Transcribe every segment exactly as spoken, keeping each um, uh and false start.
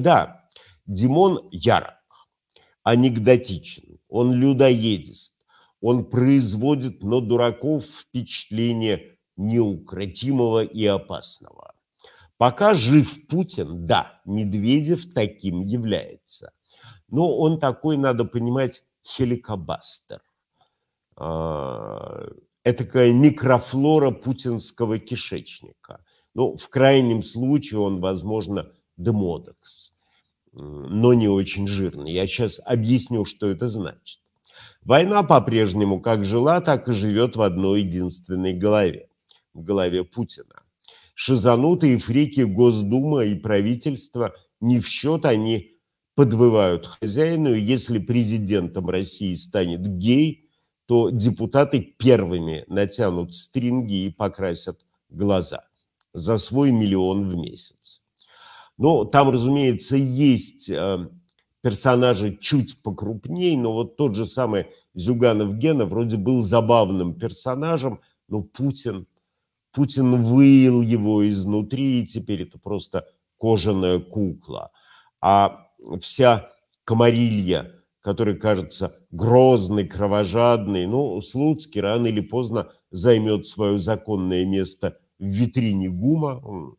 Да, Димон Ярок анекдотичен, он людоедист, он производит на дураков впечатление неукротимого и опасного. Пока жив Путин, да, Медведев таким является. Но он такой, надо понимать, хеликобастер. Этакая микрофлора путинского кишечника. Ну, в крайнем случае он, возможно, демодекс, но не очень жирный. Я сейчас объясню, что это значит. Война по-прежнему как жила, так и живет в одной единственной голове. В голове Путина. Шизанутые фрики Госдума и правительства не в счет, они подвывают хозяину. Если президентом России станет гей, то депутаты первыми натянут стринги и покрасят глаза за свой миллион в месяц. Но там, разумеется, есть персонажи чуть покрупнее, но вот тот же самый Зюганов-Гена вроде был забавным персонажем, но Путин, Путин выил его изнутри, и теперь это просто кожаная кукла. А вся комарилья, которая кажется грозной, кровожадной, ну, Слуцкий рано или поздно займет свое законное место в витрине ГУМа,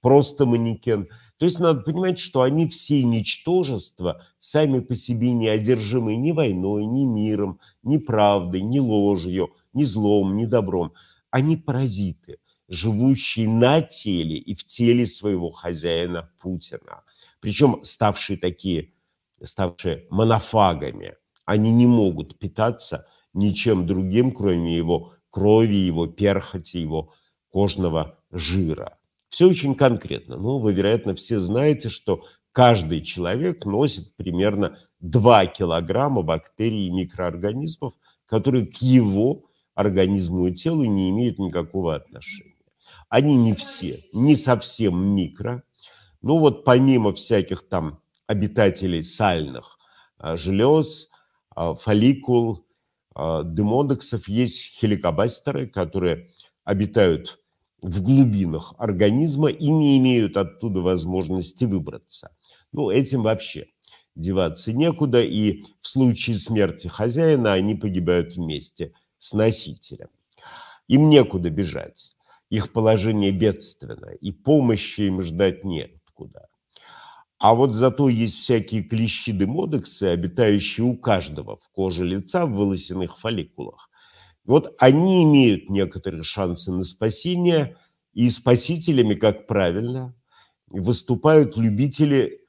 просто манекен. То есть надо понимать, что они все ничтожества, сами по себе не одержимы ни войной, ни миром, ни правдой, ни ложью, ни злом, ни добром. Они паразиты, живущие на теле и в теле своего хозяина Путина. Причем ставшие такие, ставшие монофагами. Они не могут питаться ничем другим, кроме его крови, его перхоти, его кожного жира. Все очень конкретно. Ну, вы, вероятно, все знаете, что каждый человек носит примерно два килограмма бактерий и микроорганизмов, которые к его организму и телу не имеют никакого отношения. Они не все, не совсем микро. Ну вот помимо всяких там обитателей сальных желез, фолликул, демодексов, есть хеликобастеры, которые обитают в глубинах организма и не имеют оттуда возможности выбраться. Ну, этим вообще деваться некуда, и в случае смерти хозяина они погибают вместе с носителем. Им некуда бежать, их положение бедственно, и помощи им ждать неоткуда. А вот зато есть всякие клещи-демодексы, обитающие у каждого в коже лица, в волосяных фолликулах. Вот они имеют некоторые шансы на спасение, и спасителями, как правильно, выступают любители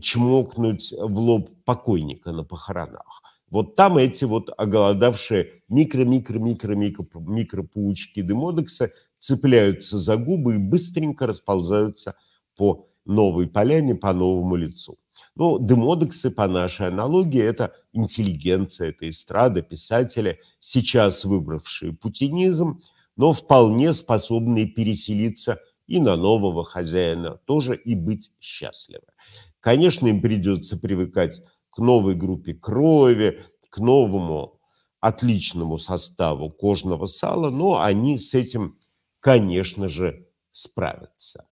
чмокнуть в лоб покойника на похоронах. Вот там эти вот оголодавшие микро-микро-микро-микро-микропаучки демодекса цепляются за губы и быстренько расползаются по новой поляне, по новому лицу. Ну, демодексы, по нашей аналогии, это интеллигенция, это эстрада, писатели, сейчас выбравшие путинизм, но вполне способные переселиться и на нового хозяина тоже и быть счастливы. Конечно, им придется привыкать к новой группе крови, к новому отличному составу кожного сала, но они с этим, конечно же, справятся.